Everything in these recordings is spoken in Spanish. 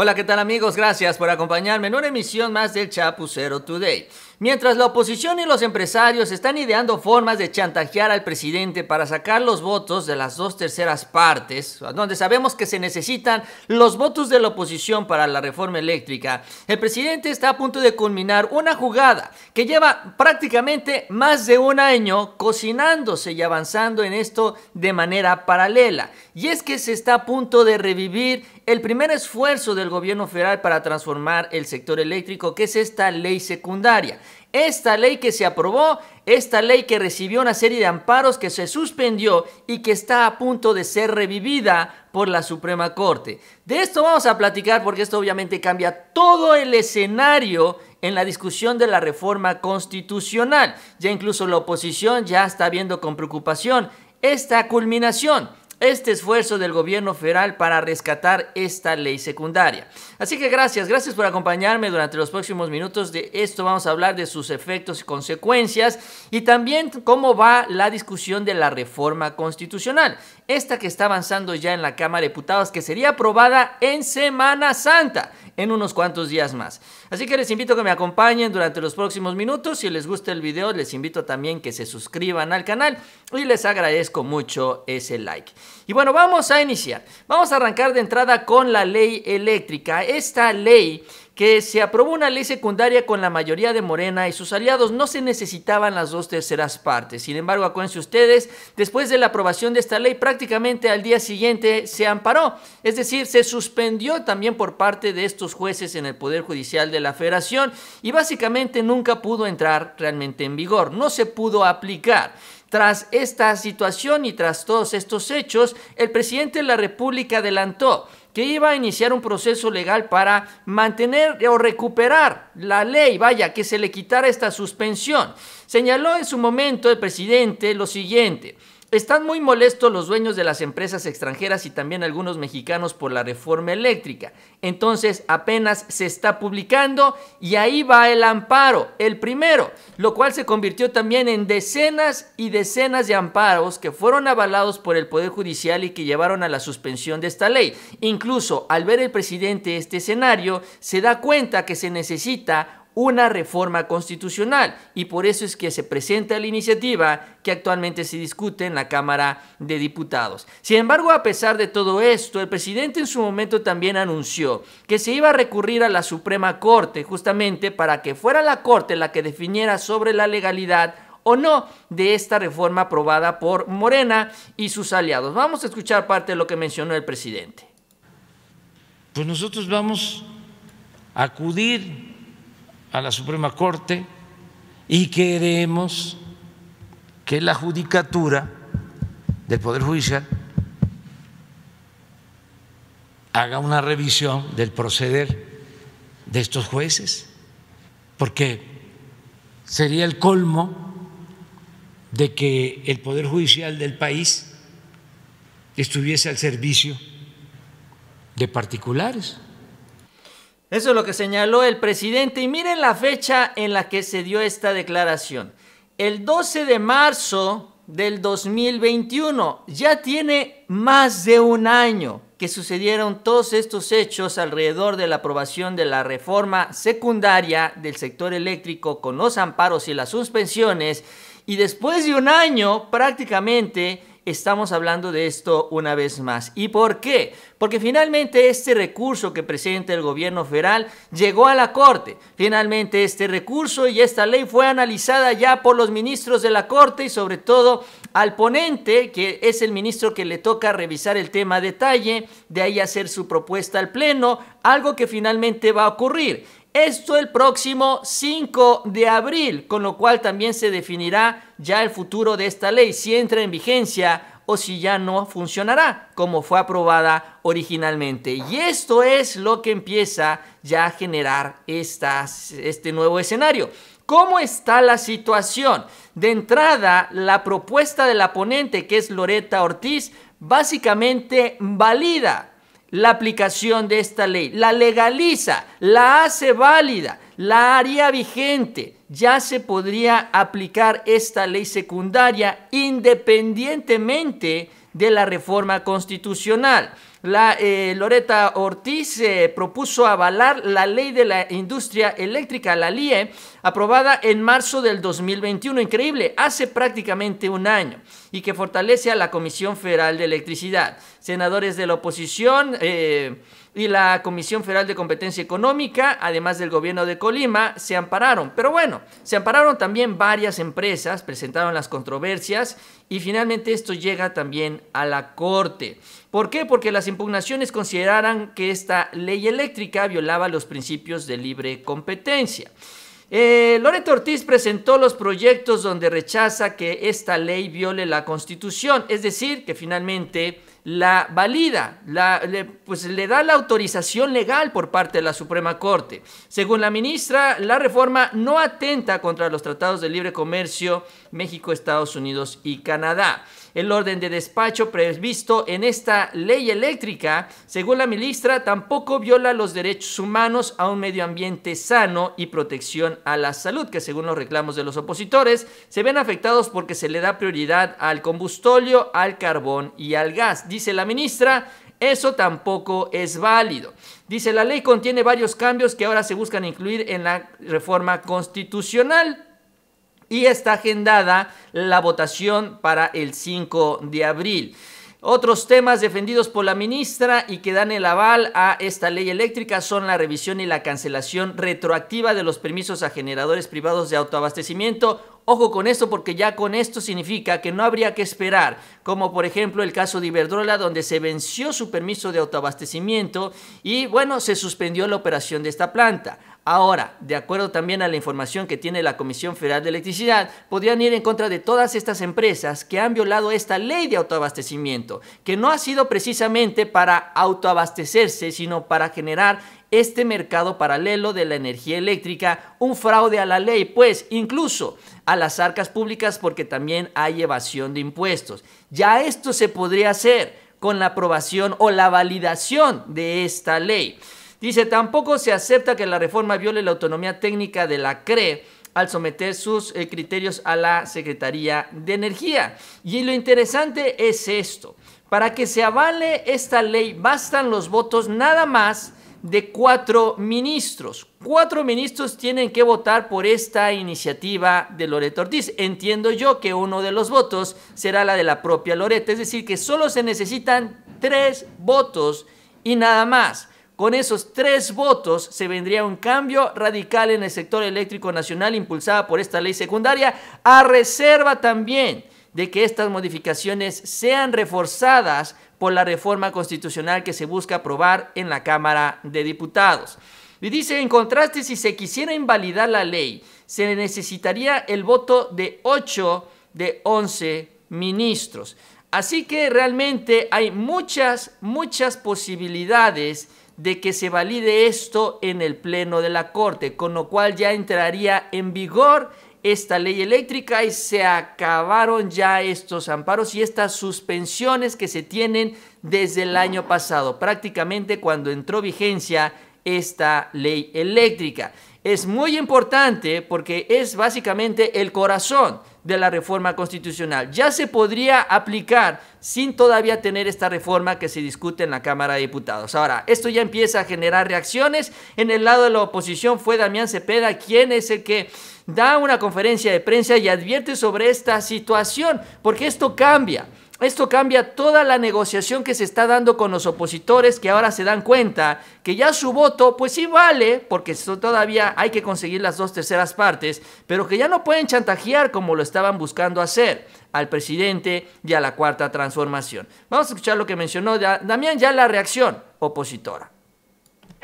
Hola, ¿qué tal amigos? Gracias por acompañarme en una emisión más del Chapucero Today. Mientras la oposición y los empresarios están ideando formas de chantajear al presidente para sacar los votos de las 2/3 partes, donde sabemos que se necesitan los votos de la oposición para la reforma eléctrica, el presidente está a punto de culminar una jugada que lleva prácticamente más de un año cocinándose y avanzando en esto de manera paralela. Y es que se está a punto de revivir el primer esfuerzo del gobierno federal para transformar el sector eléctrico, que es esta ley secundaria. Esta ley que se aprobó, esta ley que recibió una serie de amparos, que se suspendió y que está a punto de ser revivida por la Suprema Corte. De esto vamos a platicar porque esto obviamente cambia todo el escenario en la discusión de la reforma constitucional. Ya incluso la oposición ya está viendo con preocupación esta culminación, este esfuerzo del gobierno federal para rescatar esta ley secundaria. Así que gracias por acompañarme durante los próximos minutos. De esto vamos a hablar, de sus efectos y consecuencias, y también cómo va la discusión de la reforma constitucional, esta que está avanzando ya en la Cámara de Diputados, que sería aprobada en Semana Santa, en unos cuantos días más. Así que les invito a que me acompañen durante los próximos minutos. Si les gusta el video, les invito también que se suscriban al canal y les agradezco mucho ese like. Y bueno, vamos a iniciar. Vamos a arrancar de entrada con la ley eléctrica. Esta ley que se aprobó, una ley secundaria con la mayoría de Morena y sus aliados. No se necesitaban las 2/3 partes. Sin embargo, acuérdense ustedes, después de la aprobación de esta ley, prácticamente al día siguiente se amparó. Es decir, se suspendió también por parte de estos jueces en el Poder Judicial de la Federación y básicamente nunca pudo entrar realmente en vigor. No se pudo aplicar. Tras esta situación y tras todos estos hechos, el presidente de la República adelantó que iba a iniciar un proceso legal para mantener o recuperar la ley, vaya, que se le quitara esta suspensión. Señaló en su momento el presidente lo siguiente: están muy molestos los dueños de las empresas extranjeras y también algunos mexicanos por la reforma eléctrica. Entonces apenas se está publicando y ahí va el amparo, el primero, lo cual se convirtió también en decenas y decenas de amparos que fueron avalados por el Poder Judicial y que llevaron a la suspensión de esta ley. Incluso al ver el presidente este escenario, se da cuenta que se necesita una reforma constitucional, y por eso es que se presenta la iniciativa que actualmente se discute en la Cámara de Diputados. Sin embargo, a pesar de todo esto, el presidente en su momento también anunció que se iba a recurrir a la Suprema Corte, justamente para que fuera la Corte la que definiera sobre la legalidad o no de esta reforma aprobada por Morena y sus aliados. Vamos a escuchar parte de lo que mencionó el presidente. Pues nosotros vamos a acudir a la Suprema Corte y queremos que la Judicatura del Poder Judicial haga una revisión del proceder de estos jueces, porque sería el colmo de que el Poder Judicial del país estuviese al servicio de particulares. Eso es lo que señaló el presidente, y miren la fecha en la que se dio esta declaración. El 12 de marzo del 2021, ya tiene más de un año que sucedieron todos estos hechos alrededor de la aprobación de la reforma secundaria del sector eléctrico con los amparos y las suspensiones, y después de un año prácticamente estamos hablando de esto una vez más. ¿Y por qué? Porque finalmente este recurso que presenta el gobierno federal llegó a la Corte. Finalmente este recurso y esta ley fue analizada ya por los ministros de la Corte y sobre todo al ponente, que es el ministro que le toca revisar el tema a detalle, de ahí hacer su propuesta al Pleno, algo que finalmente va a ocurrir. Esto el próximo 5 de abril, con lo cual también se definirá ya el futuro de esta ley, si entra en vigencia o si ya no funcionará como fue aprobada originalmente. Y esto es lo que empieza ya a generar este nuevo escenario. ¿Cómo está la situación? De entrada, la propuesta de la ponente, que es Loretta Ortiz, básicamente valida la aplicación de esta ley, la legaliza, la hace válida, la haría vigente. Ya se podría aplicar esta ley secundaria independientemente de la reforma constitucional. Loretta Ortiz propuso avalar la Ley de la Industria Eléctrica, la LIE, aprobada en marzo del 2021, increíble, hace prácticamente un año, y que fortalece a la Comisión Federal de Electricidad. Senadores de la oposición y la Comisión Federal de Competencia Económica, además del gobierno de Colima, se ampararon. Pero bueno, se ampararon también varias empresas, presentaron las controversias y finalmente esto llega también a la Corte. ¿Por qué? Porque las impugnaciones consideraran que esta ley eléctrica violaba los principios de libre competencia. Loretta Ortiz presentó los proyectos donde rechaza que esta ley viole la Constitución, es decir, que finalmente la valida, le da la autorización legal por parte de la Suprema Corte. Según la ministra, la reforma no atenta contra los tratados de libre comercio México, Estados Unidos y Canadá. El orden de despacho previsto en esta ley eléctrica, según la ministra, tampoco viola los derechos humanos a un medio ambiente sano y protección a la salud, que según los reclamos de los opositores, se ven afectados porque se le da prioridad al combustóleo, al carbón y al gas. Dice la ministra, eso tampoco es válido. Dice, la ley contiene varios cambios que ahora se buscan incluir en la reforma constitucional. Y está agendada la votación para el 5 de abril. Otros temas defendidos por la ministra y que dan el aval a esta ley eléctrica son la revisión y la cancelación retroactiva de los permisos a generadores privados de autoabastecimiento. Ojo con esto, porque ya con esto significa que no habría que esperar, como por ejemplo el caso de Iberdrola, donde se venció su permiso de autoabastecimiento y bueno, se suspendió la operación de esta planta. Ahora, de acuerdo también a la información que tiene la Comisión Federal de Electricidad, podrían ir en contra de todas estas empresas que han violado esta ley de autoabastecimiento, que no ha sido precisamente para autoabastecerse, sino para generar este mercado paralelo de la energía eléctrica, un fraude a la ley, pues incluso a las arcas públicas, porque también hay evasión de impuestos. Ya esto se podría hacer con la aprobación o la validación de esta ley. Dice, tampoco se acepta que la reforma viole la autonomía técnica de la CRE al someter sus criterios a la Secretaría de Energía. Y lo interesante es esto, para que se avale esta ley bastan los votos nada más de 4 ministros. 4 ministros tienen que votar por esta iniciativa de Loretta Ortiz. Entiendo yo que uno de los votos será la de la propia Loretta, es decir, que solo se necesitan 3 votos y nada más. Con esos 3 votos se vendría un cambio radical en el sector eléctrico nacional impulsada por esta ley secundaria, a reserva también de que estas modificaciones sean reforzadas por la reforma constitucional que se busca aprobar en la Cámara de Diputados. Y dice, en contraste, si se quisiera invalidar la ley, se necesitaría el voto de 8 de 11 ministros. Así que realmente hay muchas posibilidades de que se valide esto en el Pleno de la Corte, con lo cual ya entraría en vigor esta ley eléctrica y se acabaron ya estos amparos y estas suspensiones que se tienen desde el año pasado, prácticamente cuando entró vigencia esta ley eléctrica. Es muy importante porque es básicamente el corazón de la reforma constitucional. Ya se podría aplicar sin todavía tener esta reforma que se discute en la Cámara de Diputados. Ahora, esto ya empieza a generar reacciones. En el lado de la oposición fue Damián Cepeda, quien es el que da una conferencia de prensa y advierte sobre esta situación, porque esto cambia. Esto cambia toda la negociación que se está dando con los opositores, que ahora se dan cuenta que ya su voto pues sí vale, porque todavía hay que conseguir las 2/3 partes, pero que ya no pueden chantajear como lo estaban buscando hacer al presidente y a la Cuarta Transformación. Vamos a escuchar lo que mencionó Damián, ya la reacción opositora.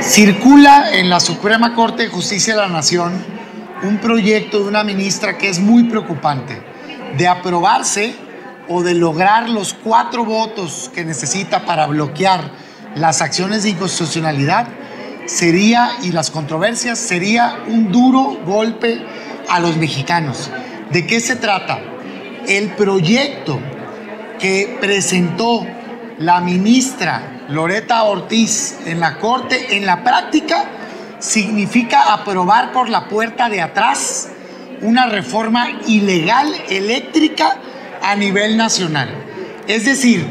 Circula en la Suprema Corte de Justicia de la Nación un proyecto de una ministra que es muy preocupante. De aprobarse o de lograr los 4 votos que necesita para bloquear las acciones de inconstitucionalidad sería, y las controversias, sería un duro golpe a los mexicanos. ¿De qué se trata? El proyecto que presentó la ministra Loretta Ortiz en la Corte, en la práctica, significa aprobar por la puerta de atrás una reforma ilegal eléctrica a nivel nacional. Es decir,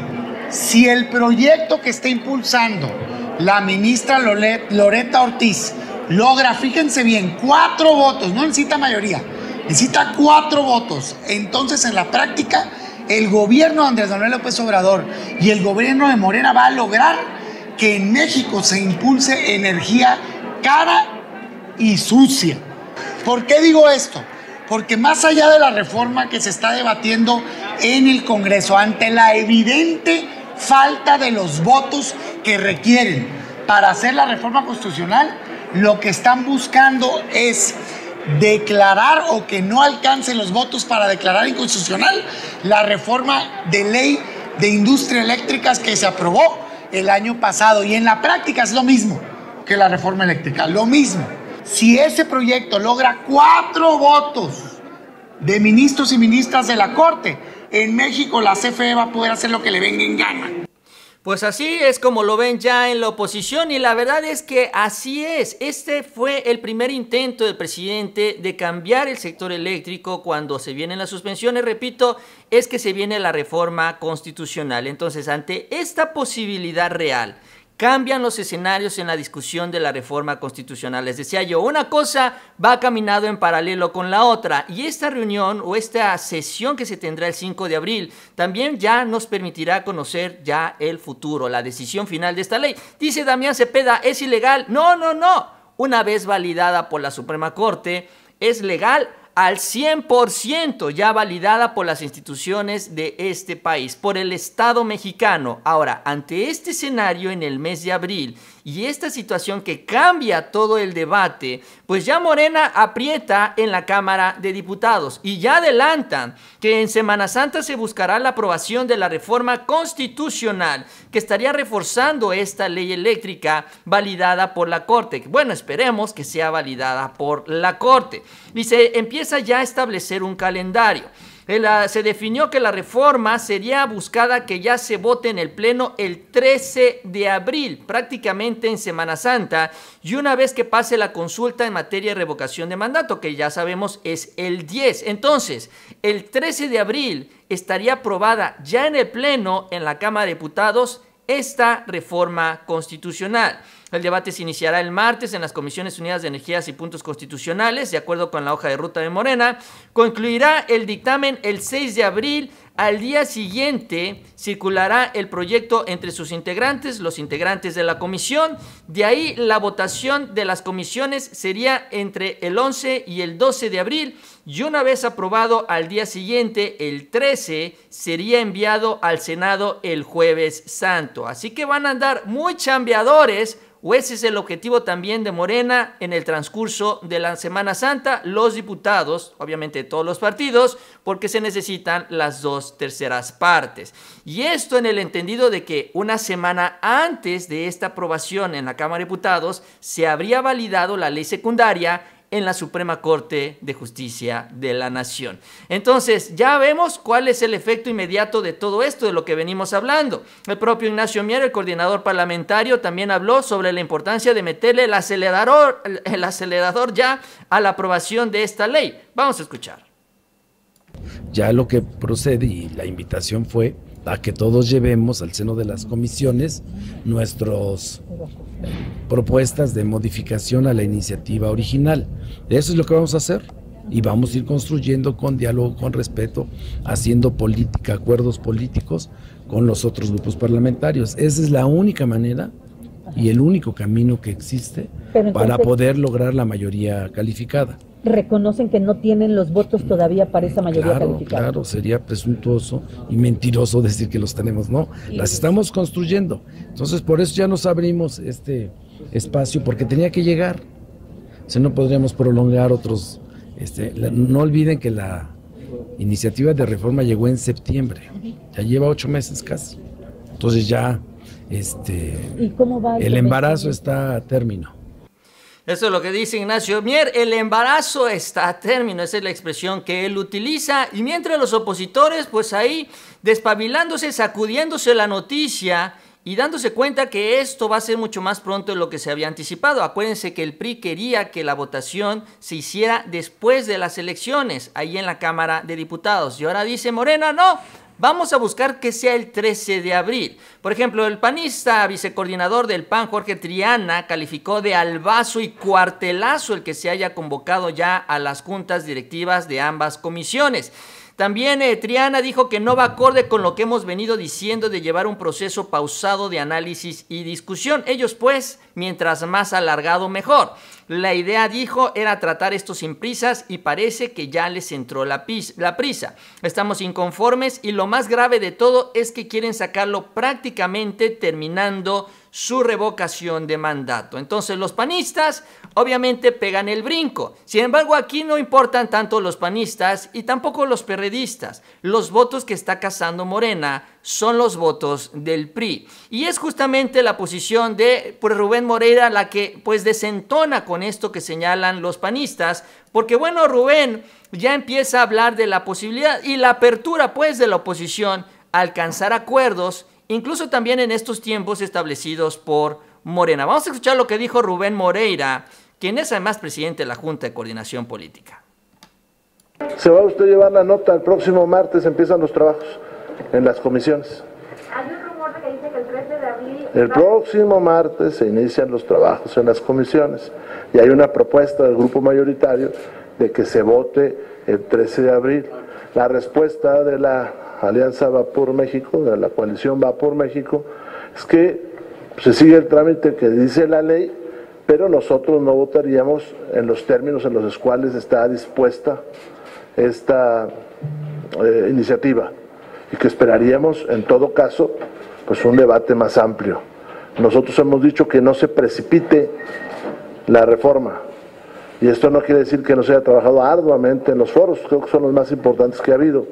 Si el proyecto que está impulsando la ministra Loretta Ortiz logra, fíjense bien, 4 votos, no necesita mayoría, necesita 4 votos, entonces en la práctica el gobierno de Andrés Manuel López Obrador y el gobierno de Morena va a lograr que en México se impulse energía cara y sucia. ¿Por qué digo esto? Porque más allá de la reforma que se está debatiendo en el Congreso, ante la evidente falta de los votos que requieren para hacer la reforma constitucional, lo que están buscando es declarar o que no alcancen los votos para declarar inconstitucional la reforma de ley de industria eléctrica que se aprobó el año pasado. Y en la práctica es lo mismo que la reforma eléctrica, lo mismo. Si ese proyecto logra 4 votos de ministros y ministras de la Corte, en México la CFE va a poder hacer lo que le venga en gana. Pues así es como lo ven ya en la oposición, y la verdad es que así es. Este fue el primer intento del presidente de cambiar el sector eléctrico. Cuando se vienen las suspensiones, repito, es que se viene la reforma constitucional. Entonces, ante esta posibilidad real, cambian los escenarios en la discusión de la reforma constitucional. Les decía yo, una cosa va caminando en paralelo con la otra, y esta reunión o esta sesión que se tendrá el 5 de abril también ya nos permitirá conocer ya el futuro, la decisión final de esta ley. Dice Damián Cepeda, ¿es ilegal? No, no, no. Una vez validada por la Suprema Corte, es legal al 100%, ya validada por las instituciones de este país, por el Estado mexicano. Ahora, ante este escenario en el mes de abril y esta situación que cambia todo el debate, pues ya Morena aprieta en la Cámara de Diputados y ya adelantan que en Semana Santa se buscará la aprobación de la reforma constitucional que estaría reforzando esta ley eléctrica validada por la Corte. Bueno, esperemos que sea validada por la Corte. Y se empieza ya a establecer un calendario. Se definió que la reforma sería buscada que ya se vote en el Pleno el 13 de abril, prácticamente en Semana Santa, y una vez que pase la consulta en materia de revocación de mandato, que ya sabemos es el 10. Entonces, el 13 de abril estaría aprobada ya en el Pleno, en la Cámara de Diputados, esta reforma constitucional. El debate se iniciará el martes en las Comisiones Unidas de Energías y Puntos Constitucionales, de acuerdo con la hoja de ruta de Morena. Concluirá el dictamen el 6 de abril. Al día siguiente circulará el proyecto entre sus integrantes, los integrantes de la comisión. De ahí la votación de las comisiones sería entre el 11 y el 12 de abril. Y una vez aprobado al día siguiente, el 13, sería enviado al Senado el Jueves Santo. Así que van a andar muy chambeadores, o ese es el objetivo también de Morena en el transcurso de la Semana Santa, los diputados, obviamente de todos los partidos, porque se necesitan las 2/3 partes. Y esto en el entendido de que una semana antes de esta aprobación en la Cámara de Diputados se habría validado la ley secundaria en la Suprema Corte de Justicia de la Nación. Entonces, ya vemos cuál es el efecto inmediato de todo esto, de lo que venimos hablando. El propio Ignacio Mier, el coordinador parlamentario, también habló sobre la importancia de meterle el acelerador ya a la aprobación de esta ley. Vamos a escuchar. Ya lo que procede y la invitación fue a que todos llevemos al seno de las comisiones nuestras propuestas de modificación a la iniciativa original. Eso es lo que vamos a hacer y vamos a ir construyendo con diálogo, con respeto, haciendo política, acuerdos políticos con los otros grupos parlamentarios. Esa es la única manera y el único camino que existe para poder lograr la mayoría calificada. Reconocen que no tienen los votos todavía para esa mayoría calificada. Claro, sería presuntuoso y mentiroso decir que los tenemos, no, las estamos construyendo. Entonces, por eso ya nos abrimos este espacio, porque tenía que llegar, si no podríamos prolongar otros. No olviden que la iniciativa de reforma llegó en septiembre, ya lleva 8 meses casi. Entonces ya ¿y cómo va el embarazo? Está a término. Eso es lo que dice Ignacio Mier, el embarazo está a término, esa es la expresión que él utiliza. Y mientras los opositores, pues ahí, despabilándose, sacudiéndose la noticia y dándose cuenta que esto va a ser mucho más pronto de lo que se había anticipado. Acuérdense que el PRI quería que la votación se hiciera después de las elecciones, ahí en la Cámara de Diputados. Y ahora dice Morena, no, vamos a buscar que sea el 13 de abril. Por ejemplo, el panista vicecoordinador del PAN, Jorge Triana, calificó de albazo y cuartelazo el que se haya convocado ya a las juntas directivas de ambas comisiones. También Triana dijo que no va acorde con lo que hemos venido diciendo de llevar un proceso pausado de análisis y discusión. Ellos pues, mientras más alargado mejor. La idea, dijo, era tratar esto sin prisas y parece que ya les entró la prisa. Estamos inconformes y lo más grave de todo es que quieren sacarlo prácticamente terminando su revocación de mandato. Entonces los panistas obviamente pegan el brinco. Sin embargo, aquí no importan tanto los panistas y tampoco los perredistas. Los votos que está cazando Morena son los votos del PRI. Y es justamente la posición de Rubén Moreira la que pues desentona con esto que señalan los panistas, porque bueno, Rubén ya empieza a hablar de la posibilidad y la apertura pues de la oposición a alcanzar acuerdos, incluso también en estos tiempos establecidos por Morena. Vamos a escuchar lo que dijo Rubén Moreira, quien es además presidente de la Junta de Coordinación Política. Se va usted a llevar la nota, el próximo martes empiezan los trabajos en las comisiones. Hay un rumor que dice que el 13 de abril... El próximo martes se inician los trabajos en las comisiones y hay una propuesta del grupo mayoritario de que se vote el 13 de abril. La respuesta de la Alianza Va por México, de la coalición Va por México, es que se sigue el trámite que dice la ley, pero nosotros no votaríamos en los términos en los cuales está dispuesta esta iniciativa y que esperaríamos, en todo caso, pues un debate más amplio. Nosotros hemos dicho que no se precipite la reforma y esto no quiere decir que no se haya trabajado arduamente en los foros, creo que son los más importantes que ha habido,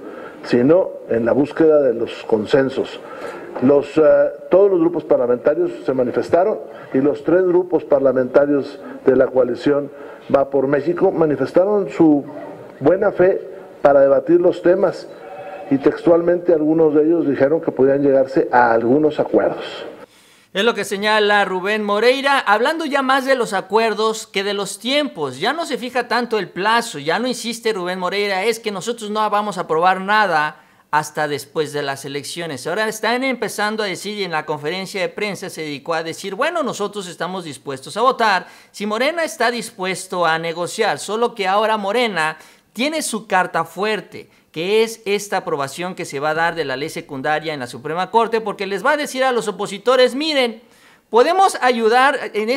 sino en la búsqueda de los consensos. Todos los grupos parlamentarios se manifestaron y los tres grupos parlamentarios de la coalición Va por México manifestaron su buena fe para debatir los temas y textualmente algunos de ellos dijeron que podían llegarse a algunos acuerdos. Es lo que señala Rubén Moreira, hablando ya más de los acuerdos que de los tiempos. Ya no se fija tanto el plazo, ya no insiste Rubén Moreira, es que nosotros no vamos a aprobar nada hasta después de las elecciones. Ahora están empezando a decir, y en la conferencia de prensa se dedicó a decir, bueno, nosotros estamos dispuestos a votar, si Morena está dispuesto a negociar, solo que ahora Morena tiene su carta fuerte, que es esta aprobación que se va a dar de la ley secundaria en la Suprema Corte, porque les va a decir a los opositores, miren, podemos ayudar en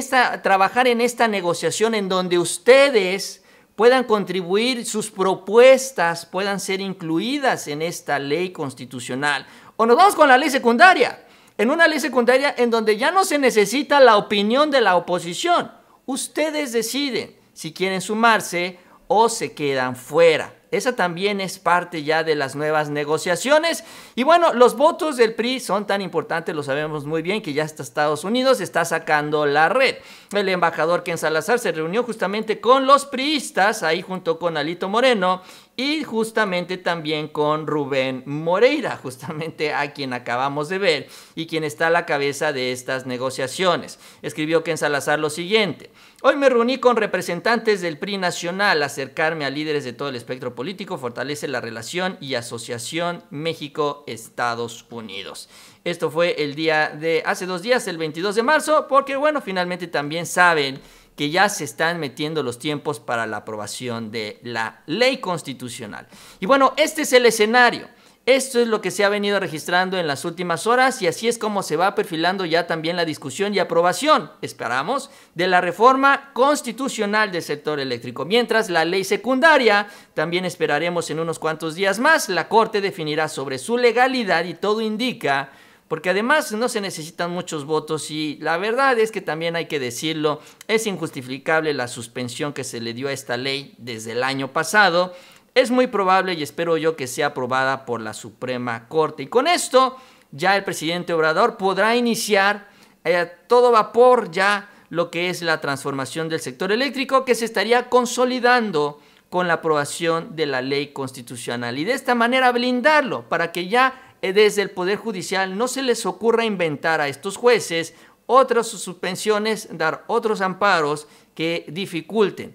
trabajar en esta negociación en donde ustedes puedan contribuir, sus propuestas puedan ser incluidas en esta ley constitucional. O nos vamos con la ley secundaria, en una ley secundaria en donde ya no se necesita la opinión de la oposición. Ustedes deciden si quieren sumarse o se quedan fuera. Esa también es parte ya de las nuevas negociaciones. Y bueno, los votos del PRI son tan importantes, lo sabemos muy bien, que ya hasta Estados Unidos está sacando la red. El embajador Ken Salazar se reunió justamente con los priistas, ahí junto con Alito Moreno, y justamente también con Rubén Moreira, justamente a quien acabamos de ver y quien está a la cabeza de estas negociaciones. Escribió Ken Salazar lo siguiente: hoy me reuní con representantes del PRI nacional. Acercarme a líderes de todo el espectro político fortalece la relación y asociación México-Estados Unidos. Esto fue el día de hace 2 días, el 22 de marzo, porque bueno, finalmente también saben que ya se están metiendo los tiempos para la aprobación de la ley constitucional. Y bueno, este es el escenario. Esto es lo que se ha venido registrando en las últimas horas y así es como se va perfilando ya también la discusión y aprobación, esperamos, de la reforma constitucional del sector eléctrico. Mientras la ley secundaria, también esperaremos en unos cuantos días más, la Corte definirá sobre su legalidad y todo indica, porque además no se necesitan muchos votos y la verdad es que también hay que decirlo, es injustificable la suspensión que se le dio a esta ley desde el año pasado. Es muy probable y espero yo que sea aprobada por la Suprema Corte. Y con esto ya el presidente Obrador podrá iniciar a todo vapor ya lo que es la transformación del sector eléctrico que se estaría consolidando con la aprobación de la ley constitucional. Y de esta manera blindarlo para que ya desde el Poder Judicial no se les ocurra inventar a estos jueces otras suspensiones, dar otros amparos que dificulten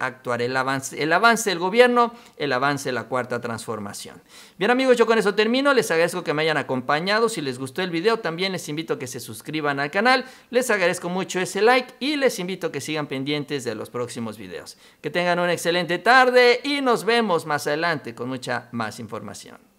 actuar, el avance del gobierno, el avance de la Cuarta Transformación. Bien amigos, yo con eso termino, les agradezco que me hayan acompañado, si les gustó el video también les invito a que se suscriban al canal, les agradezco mucho ese like y les invito a que sigan pendientes de los próximos videos. Que tengan una excelente tarde y nos vemos más adelante con mucha más información.